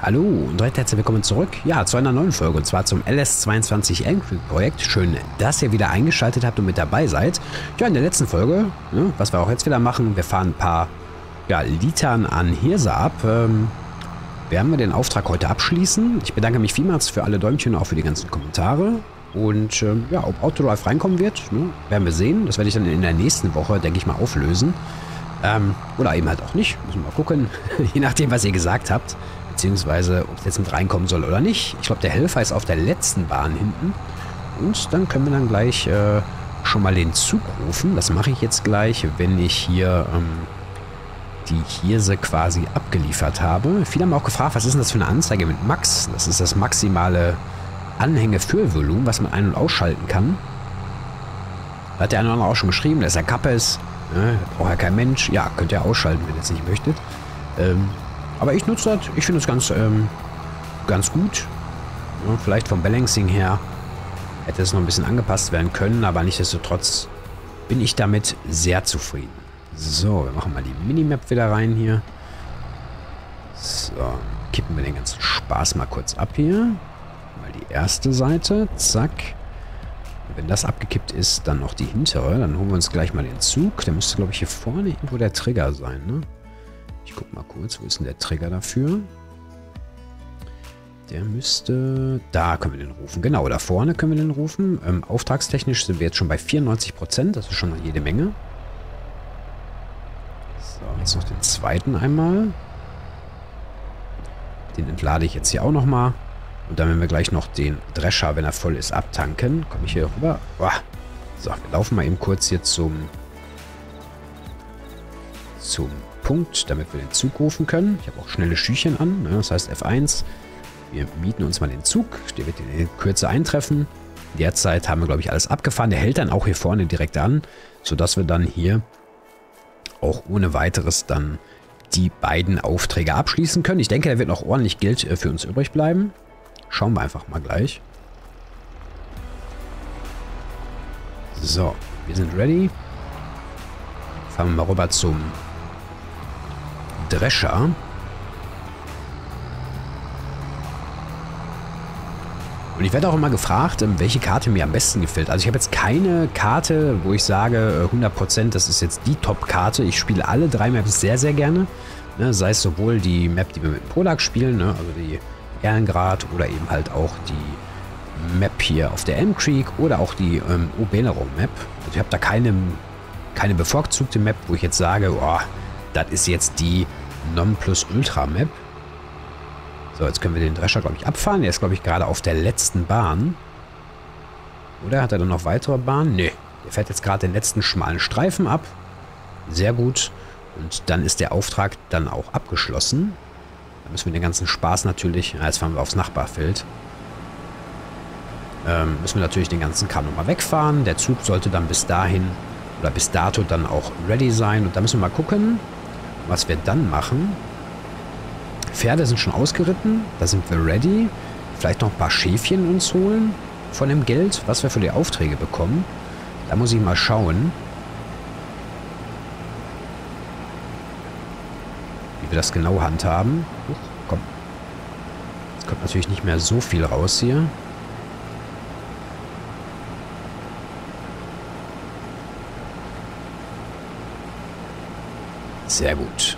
Hallo und recht herzlich willkommen zurück, ja, zu einer neuen Folge, und zwar zum LS22 Elmcreek Projekt. Schön, dass ihr wieder eingeschaltet habt und mit dabei seid. Ja, in der letzten Folge, ne, was wir auch jetzt wieder machen, wir fahren ein paar, ja, Litern an Hirse ab. Werden wir den Auftrag heute abschließen. Ich bedanke mich vielmals für alle Däumchen, auch für die ganzen Kommentare. Und ja, ob Autodrive reinkommen wird, ne, werden wir sehen. Das werde ich dann in der nächsten Woche, denke ich mal, auflösen. Oder eben halt auch nicht. Müssen wir mal gucken. Je nachdem, was ihr gesagt habt. Beziehungsweise, ob es jetzt mit reinkommen soll oder nicht. Ich glaube, der Helfer ist auf der letzten Bahn hinten. Und dann können wir dann gleich schon mal den Zug rufen. Das mache ich jetzt gleich, wenn ich hier die Hirse quasi abgeliefert habe. Viele haben auch gefragt, was ist denn das für eine Anzeige mit Max? Das ist das maximale Anhängefüllvolumen, was man ein- und ausschalten kann. Da hat der eine oder andere auch schon geschrieben, dass er Kappe ist. Ne? Braucht ja kein Mensch. Ja, könnt ihr ausschalten, wenn ihr es nicht möchtet. Aber ich nutze das. Ich finde es ganz gut. Ja, vielleicht vom Balancing her hätte es noch ein bisschen angepasst werden können, aber nichtsdestotrotz bin ich damit sehr zufrieden. So, wir machen mal die Minimap wieder rein hier. So, kippen wir den ganzen Spaß mal kurz ab hier. Mal die erste Seite. Zack. Und wenn das abgekippt ist, dann noch die hintere. Dann holen wir uns gleich mal den Zug. Der müsste, glaube ich, hier vorne irgendwo der Trigger sein, ne? Ich guck mal kurz, wo ist denn der Trigger dafür? Der müsste... Da können wir den rufen. Genau, da vorne können wir den rufen. Auftragstechnisch sind wir jetzt schon bei 94%. Das ist schon mal jede Menge. So, jetzt noch den zweiten einmal. Den entlade ich jetzt hier auch nochmal. Und dann werden wir gleich noch den Drescher, wenn er voll ist, abtanken. Komme ich hier rüber? Boah. So, wir laufen mal eben kurz hier zum Punkt, damit wir den Zug rufen können. Ich habe auch schnelle Schüchchen an, ne? Das heißt F1. Wir mieten uns mal den Zug, der wird in Kürze eintreffen. Derzeit haben wir, glaube ich, alles abgefahren. Der hält dann auch hier vorne direkt an, sodass wir dann hier auch ohne weiteres dann die beiden Aufträge abschließen können. Ich denke, da wird noch ordentlich Geld für uns übrig bleiben. Schauen wir einfach mal gleich. So, wir sind ready. Fahren wir mal rüber zum Drescher. Und ich werde auch immer gefragt, welche Karte mir am besten gefällt. Also ich habe jetzt keine Karte, wo ich sage, 100%, das ist jetzt die Top-Karte. Ich spiele alle drei Maps sehr, sehr gerne. Ne, sei es sowohl die Map, die wir mit Polak spielen, ne, also die Erlengrad, oder eben halt auch die Map hier auf der Elmcreek oder auch die Obenerung-Map. Also ich habe da keine bevorzugte Map, wo ich jetzt sage, oh, das ist jetzt die Nonplusultra-Map. So, jetzt können wir den Drescher, glaube ich, abfahren. Der ist, glaube ich, gerade auf der letzten Bahn. Oder hat er dann noch weitere Bahnen? Nee, der fährt jetzt gerade den letzten schmalen Streifen ab. Sehr gut. Und dann ist der Auftrag dann auch abgeschlossen. Da müssen wir den ganzen Spaß natürlich... Ja, jetzt fahren wir aufs Nachbarfeld. Müssen wir natürlich den ganzen Kram nochmal wegfahren. Der Zug sollte dann bis dahin... Oder bis dato dann auch ready sein. Und da müssen wir mal gucken, was wir dann machen. Pferde sind schon ausgeritten. Da sind wir ready. Vielleicht noch ein paar Schäfchen uns holen von dem Geld, was wir für die Aufträge bekommen. Da muss ich mal schauen, wie wir das genau handhaben. Huch, komm. Jetzt kommt natürlich nicht mehr so viel raus hier. Sehr gut.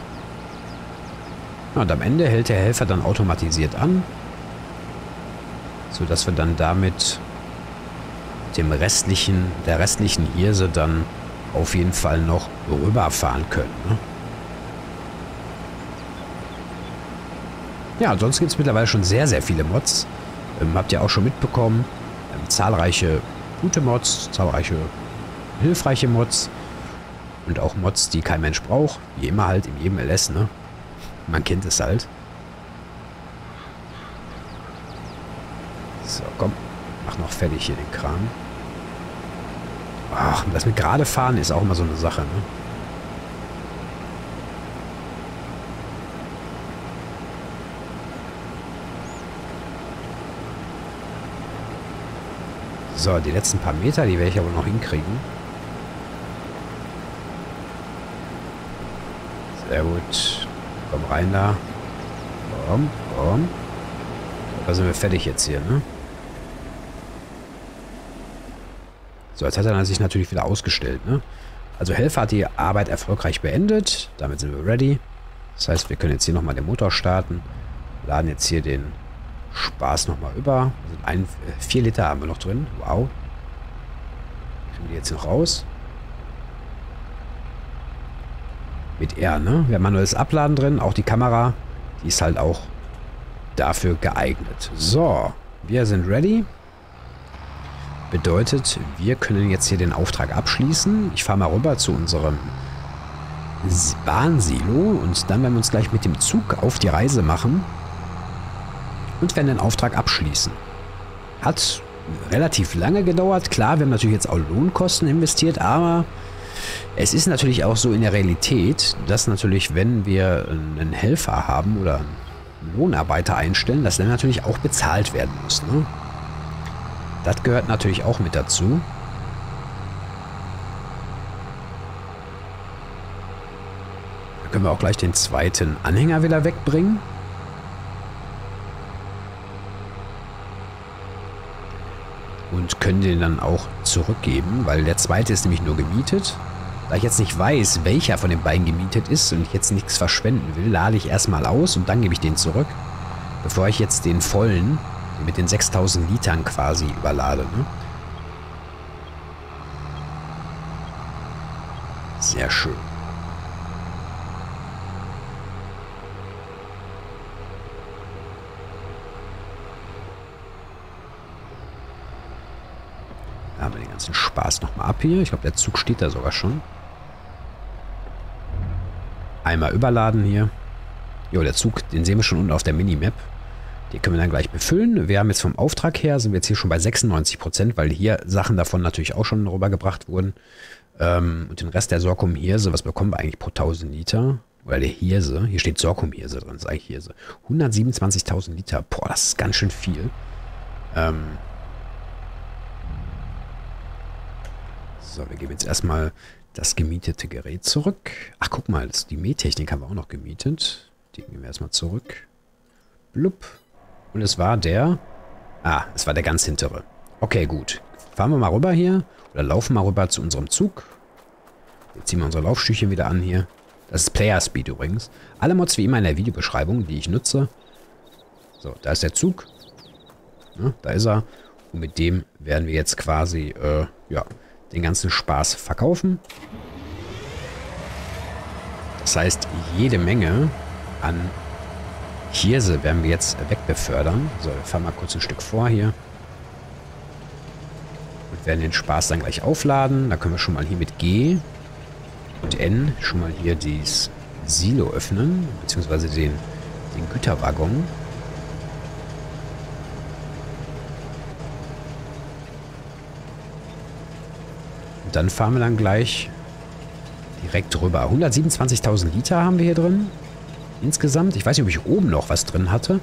Ja, und am Ende hält der Helfer dann automatisiert an, sodass wir dann damit der restlichen Hirse dann auf jeden Fall noch rüberfahren können. Ne? Ja, ansonsten gibt es mittlerweile schon sehr, sehr viele Mods. Habt ihr auch schon mitbekommen. Zahlreiche gute Mods, zahlreiche hilfreiche Mods. Und auch Mods, die kein Mensch braucht. Wie immer halt in jedem LS, ne? Man kennt es halt. So, komm. Mach noch fertig hier den Kram. Ach, das mit gerade fahren ist auch immer so eine Sache, ne? So, die letzten paar Meter, die werde ich aber noch hinkriegen. Sehr gut. Komm rein da. Komm. Kofferraum. Da sind wir fertig jetzt hier, ne? So, jetzt hat er sich natürlich wieder ausgestellt, ne? Also Helfer hat die Arbeit erfolgreich beendet. Damit sind wir ready. Das heißt, wir können jetzt hier nochmal den Motor starten. Laden jetzt hier den Spaß nochmal über. Also 4 Liter haben wir noch drin. Wow. Kriegen wir jetzt noch raus. Mit R, ne? Wir haben manuelles Abladen drin. Auch die Kamera, die ist halt auch dafür geeignet. So, wir sind ready. Bedeutet, wir können jetzt hier den Auftrag abschließen. Ich fahre mal rüber zu unserem Bahnsilo und dann werden wir uns gleich mit dem Zug auf die Reise machen und werden den Auftrag abschließen. Hat relativ lange gedauert. Klar, wir haben natürlich jetzt auch Lohnkosten investiert, aber es ist natürlich auch so in der Realität, dass natürlich, wenn wir einen Helfer haben oder einen Lohnarbeiter einstellen, dass der natürlich auch bezahlt werden muss, ne? Das gehört natürlich auch mit dazu. Da können wir auch gleich den zweiten Anhänger wieder wegbringen. Und können den dann auch zurückgeben, weil der zweite ist nämlich nur gemietet. Da ich jetzt nicht weiß, welcher von den beiden gemietet ist und ich jetzt nichts verschwenden will, lade ich erstmal aus und dann gebe ich den zurück, bevor ich jetzt den vollen mit den 6000 Litern quasi überlade, ne? Sehr schön. Da haben wir den ganzen Spaß nochmal ab hier. Ich glaube, der Zug steht da sogar schon. Einmal überladen hier. Jo, der Zug, den sehen wir schon unten auf der Minimap. Die können wir dann gleich befüllen. Wir haben jetzt vom Auftrag her, sind wir jetzt hier schon bei 96%, weil hier Sachen davon natürlich auch schon rübergebracht wurden. Und den Rest der Sorghum-Hirse, was bekommen wir eigentlich pro 1000 Liter? Oder der Hirse, hier steht Sorghum-Hirse drin, das ist eigentlich Hirse. 127.000 Liter, boah, das ist ganz schön viel. So, wir geben jetzt erstmal das gemietete Gerät zurück. Ach, guck mal, die Mähtechnik haben wir auch noch gemietet. Die geben wir erstmal zurück. Blub. Und es war der... Ah, es war der ganz hintere. Okay, gut. Fahren wir mal rüber hier. Oder laufen mal rüber zu unserem Zug. Jetzt ziehen wir unsere Laufstüchchen wieder an hier. Das ist Player Speed übrigens. Alle Mods wie immer in der Videobeschreibung, die ich nutze. So, da ist der Zug. Ja, da ist er. Und mit dem werden wir jetzt quasi, ja, den ganzen Spaß verkaufen. Das heißt, jede Menge an Hirse werden wir jetzt wegbefördern. So, wir fahren mal kurz ein Stück vor hier. Und werden den Spaß dann gleich aufladen. Da können wir schon mal hier mit G und N schon mal hier dieses Silo öffnen. Beziehungsweise den Güterwaggon. Und dann fahren wir dann gleich direkt rüber. 127.000 Liter haben wir hier drin. Insgesamt, ich weiß nicht, ob ich oben noch was drin hatte.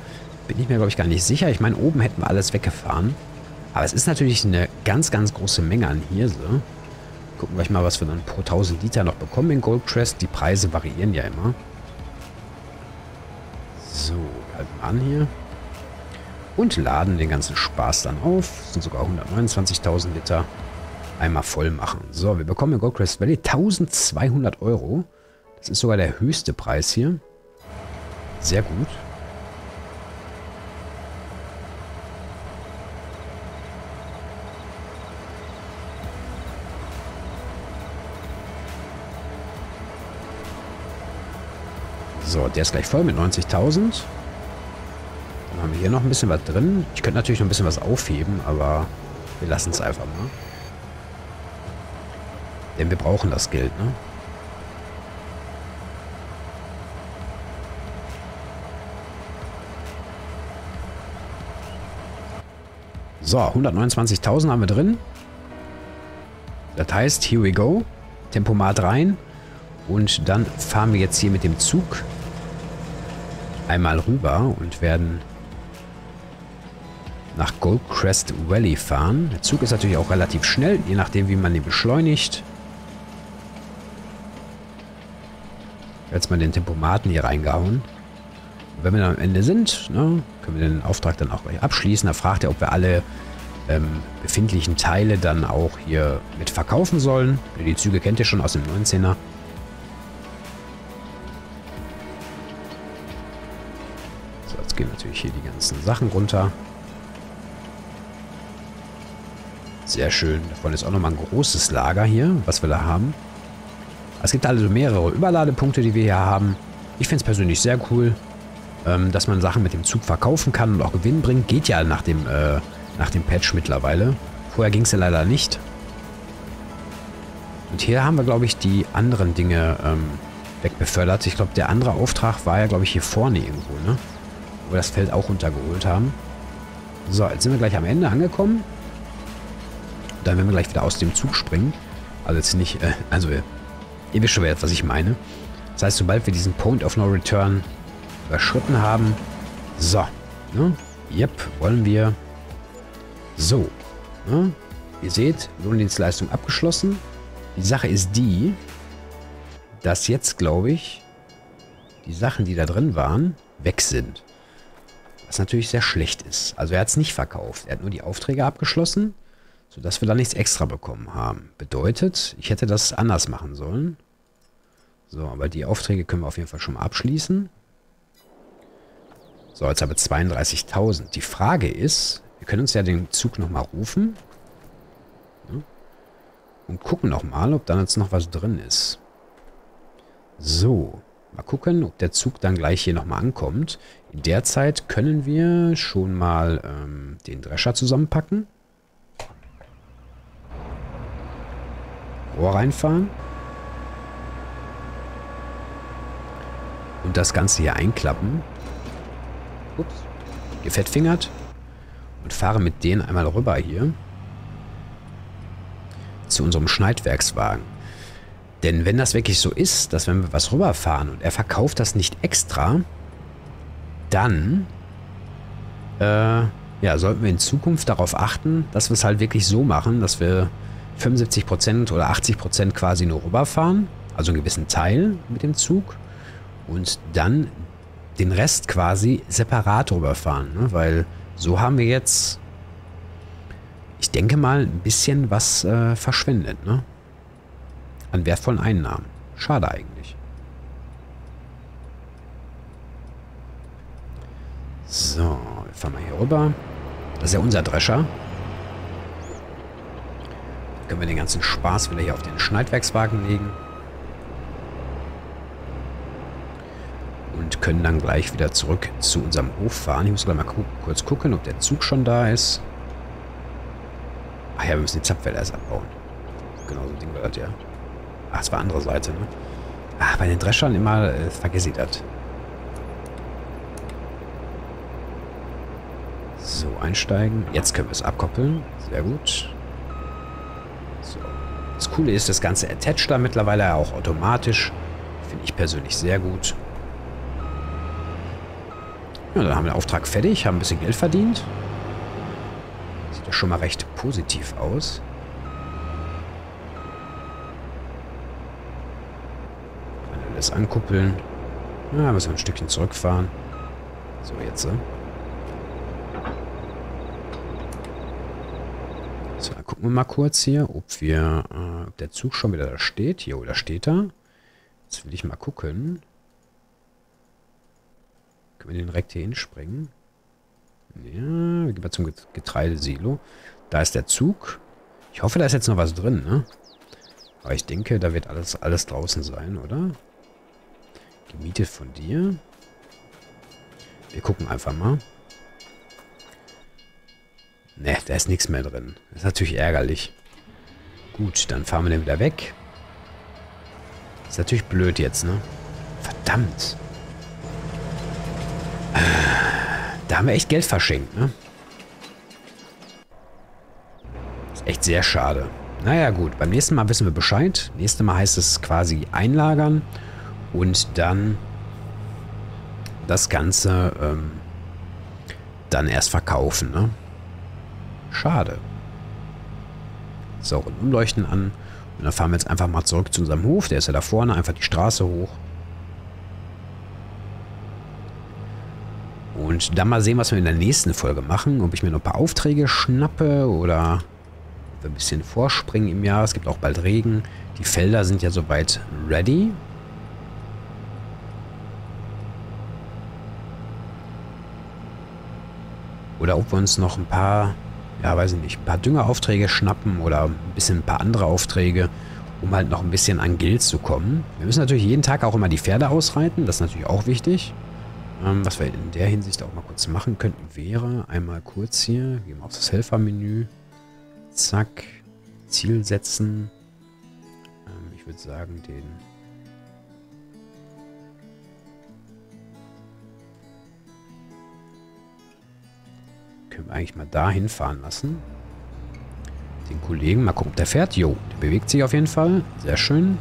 Bin ich mir, glaube ich, gar nicht sicher. Ich meine, oben hätten wir alles weggefahren. Aber es ist natürlich eine ganz, ganz große Menge an Hirse. Gucken wir gleich mal, was wir dann pro 1000 Liter noch bekommen in Goldcrest. Die Preise variieren ja immer. So, halten wir an hier. Und laden den ganzen Spaß dann auf. Das sind sogar 129.000 Liter. Einmal voll machen. So, wir bekommen in Goldcrest Valley 1200 Euro. Das ist sogar der höchste Preis hier. Sehr gut. So, der ist gleich voll mit 90.000. Dann haben wir hier noch ein bisschen was drin. Ich könnte natürlich noch ein bisschen was aufheben, aber wir lassen es einfach mal. Denn wir brauchen das Geld, ne? So, 129.000 haben wir drin. Das heißt, here we go. Tempomat rein. Und dann fahren wir jetzt hier mit dem Zug einmal rüber und werden nach Goldcrest Valley fahren. Der Zug ist natürlich auch relativ schnell, je nachdem, wie man den beschleunigt. Jetzt mal den Tempomaten hier reingehauen. wenn wir dann am Ende sind, ne, können wir den Auftrag dann auch gleich abschließen. Da fragt er, ob wir alle befindlichen Teile dann auch hier mit verkaufen sollen. Die Züge kennt ihr schon aus dem 19er. So, jetzt gehen natürlich hier die ganzen Sachen runter. Sehr schön. Davon ist auch nochmal ein großes Lager hier, was wir da haben. Es gibt also mehrere Überladepunkte, die wir hier haben. Ich finde es persönlich sehr cool, dass man Sachen mit dem Zug verkaufen kann und auch Gewinn bringt. Geht ja nach dem Patch mittlerweile. Vorher ging es ja leider nicht. Und hier haben wir, glaube ich, die anderen Dinge wegbefördert. Ich glaube, der andere Auftrag war ja, glaube ich, hier vorne irgendwo, ne? Wo wir das Feld auch runtergeholt haben. So, jetzt sind wir gleich am Ende angekommen. Und dann werden wir gleich wieder aus dem Zug springen. Also jetzt nicht, also ihr wisst schon, was ich meine. Das heißt, sobald wir diesen Point of No Return überschritten haben, so, ne? Yep, wollen wir. So, ne? Ihr seht, Lohndienstleistung abgeschlossen. Die Sache ist die, dass jetzt, glaube ich, die Sachen, die da drin waren, weg sind. Was natürlich sehr schlecht ist. Also er hat es nicht verkauft. Er hat nur die Aufträge abgeschlossen, sodass wir da nichts extra bekommen haben. Bedeutet, ich hätte das anders machen sollen. So, aber die Aufträge können wir auf jeden Fall schon mal abschließen. So, jetzt habe ich 32.000. Die Frage ist, wir können uns ja den Zug nochmal rufen. Ja, und gucken nochmal, ob dann jetzt noch was drin ist. So, mal gucken, ob der Zug dann gleich hier nochmal ankommt. In der Zeit können wir schon mal den Drescher zusammenpacken. Rohr reinfahren. Und das Ganze hier einklappen. Ups. Gefettfingert. Und fahre mit denen einmal rüber hier zu unserem Schneidwerkswagen. Denn wenn das wirklich so ist, dass wenn wir was rüberfahren und er verkauft das nicht extra, dann ja, sollten wir in Zukunft darauf achten, dass wir es halt wirklich so machen, dass wir 75% oder 80% quasi nur rüberfahren, also einen gewissen Teil mit dem Zug und dann den Rest quasi separat rüberfahren, ne? Weil so haben wir jetzt, ich denke mal, ein bisschen was verschwendet, ne? An wertvollen Einnahmen. Schade eigentlich. So, wir fahren mal hier rüber. Das ist ja unser Drescher. Dann können wir den ganzen Spaß wieder hier auf den Schneidwerkswagen legen. Und können dann gleich wieder zurück zu unserem Hof fahren. Ich muss gleich mal kurz gucken, ob der Zug schon da ist. Ach ja, wir müssen die Zapfwelle erst abbauen. Genau so ein Ding war das, ja. Ach, es war andere Seite, ne? Ach, bei den Dreschern immer vergesse ich das. So, einsteigen. Jetzt können wir es abkoppeln. Sehr gut. So. Das Coole ist, das Ganze attacht da mittlerweile auch automatisch. Finde ich persönlich sehr gut. Ja, dann haben wir den Auftrag fertig, haben ein bisschen Geld verdient. Sieht ja schon mal recht positiv aus. Alles ankuppeln. Ja, müssen wir ein Stückchen zurückfahren. So, jetzt. So, dann gucken wir mal kurz hier, ob der Zug schon wieder da steht. Hier, oder steht da? Jetzt will ich mal gucken. Können wir den direkt hier hinspringen? Ja, wir gehen mal zum Getreidesilo. Da ist der Zug. Ich hoffe, da ist jetzt noch was drin, ne? Aber ich denke, da wird alles draußen sein, oder? Gemietet von dir. Wir gucken einfach mal. Ne, da ist nichts mehr drin. Das ist natürlich ärgerlich. Gut, dann fahren wir den wieder weg. Ist natürlich blöd jetzt, ne? Verdammt! Da haben wir echt Geld verschenkt, ne? Ist echt sehr schade. Naja, gut. Beim nächsten Mal wissen wir Bescheid. Nächstes Mal heißt es quasi einlagern und dann das Ganze dann erst verkaufen, ne? Schade. So, und Umleuchten an. Und dann fahren wir jetzt einfach mal zurück zu unserem Hof. Der ist ja da vorne. Einfach die Straße hoch. Und dann mal sehen, was wir in der nächsten Folge machen. Ob ich mir noch ein paar Aufträge schnappe oder ein bisschen vorspringen im Jahr. Es gibt auch bald Regen. Die Felder sind ja soweit ready. Oder ob wir uns noch ein paar, ja weiß ich nicht, ein paar Düngeraufträge schnappen oder ein paar andere Aufträge, um halt noch ein bisschen an Geld zu kommen. Wir müssen natürlich jeden Tag auch immer die Pferde ausreiten, das ist natürlich auch wichtig. Was wir in der Hinsicht auch mal kurz machen könnten, wäre einmal kurz hier, gehen wir auf das Helfermenü, zack, Ziel setzen. Ich würde sagen, den... können wir eigentlich mal da hinfahren lassen. Den Kollegen, mal gucken, ob der fährt. Jo, der bewegt sich auf jeden Fall. Sehr schön.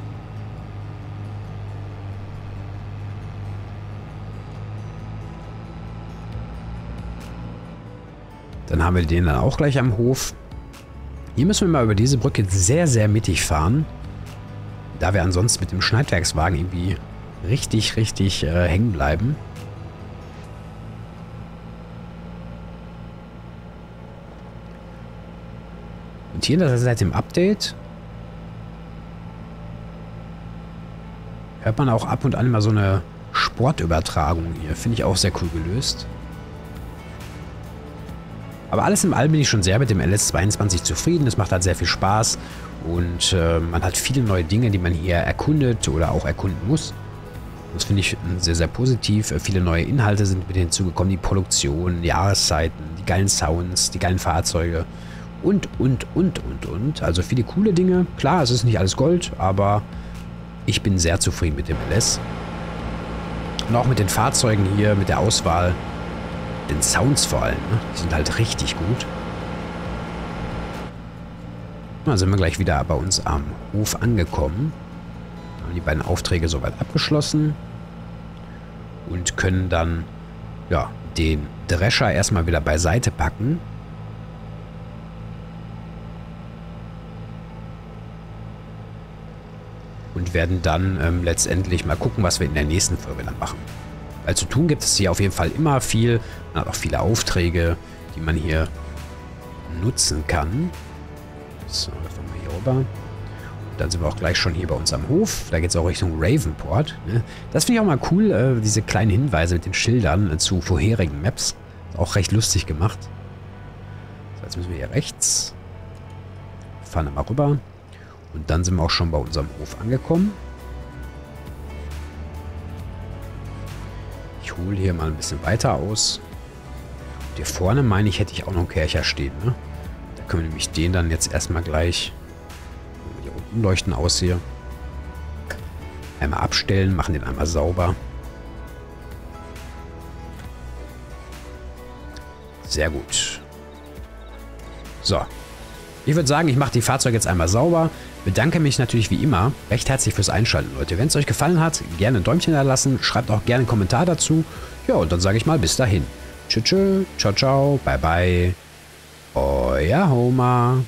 Dann haben wir den dann auch gleich am Hof. Hier müssen wir mal über diese Brücke sehr, sehr mittig fahren. Da wir ansonsten mit dem Schneidwerkswagen irgendwie richtig hängen bleiben. Und hier, das ist seit dem Update, hört man auch ab und an immer so eine Sportübertragung hier. Finde ich auch sehr cool gelöst. Aber alles im All bin ich schon sehr mit dem LS22 zufrieden. Es macht halt sehr viel Spaß und man hat viele neue Dinge, die man hier erkundet oder auch erkunden muss. Das finde ich sehr, sehr positiv. Viele neue Inhalte sind mit hinzugekommen. Die Produktion, die Jahreszeiten, die geilen Sounds, die geilen Fahrzeuge. Und. Also viele coole Dinge. Klar, es ist nicht alles Gold, aber ich bin sehr zufrieden mit dem LS. Und auch mit den Fahrzeugen hier, mit der Auswahl, den Sounds vor allem. Ne? Die sind halt richtig gut. Dann sind wir gleich wieder bei uns am Hof angekommen. Haben die beiden Aufträge soweit abgeschlossen. Und können dann, ja, den Drescher erstmal wieder beiseite packen. Und werden dann letztendlich mal gucken, was wir in der nächsten Folge dann machen. Weil zu tun gibt es hier auf jeden Fall immer viel. Man hat auch viele Aufträge, die man hier nutzen kann. So, da fahren wir hier rüber. Und dann sind wir auch gleich schon hier bei uns am Hof. Da geht es auch Richtung Ravenport. Ne? Das finde ich auch mal cool, diese kleinen Hinweise mit den Schildern zu vorherigen Maps. Ist auch recht lustig gemacht. So, jetzt müssen wir hier rechts. Fahren wir mal rüber. Und dann sind wir auch schon bei unserem Hof angekommen. Ich hole hier mal ein bisschen weiter aus. Und hier vorne, meine ich, hätte ich auch noch einen Kärcher stehen. Ne? Da können wir nämlich den dann jetzt erstmal gleich, wenn wir hier unten leuchten aus hier, einmal abstellen, machen den einmal sauber. Sehr gut. So. Ich würde sagen, ich mache die Fahrzeuge jetzt einmal sauber. Bedanke mich natürlich wie immer recht herzlich fürs Einschalten, Leute. Wenn es euch gefallen hat, gerne ein Däumchen da lassen. Schreibt auch gerne einen Kommentar dazu. Ja, und dann sage ich mal bis dahin. Tschö, tschö, ciao, ciao, bye, bye. Euer Homa.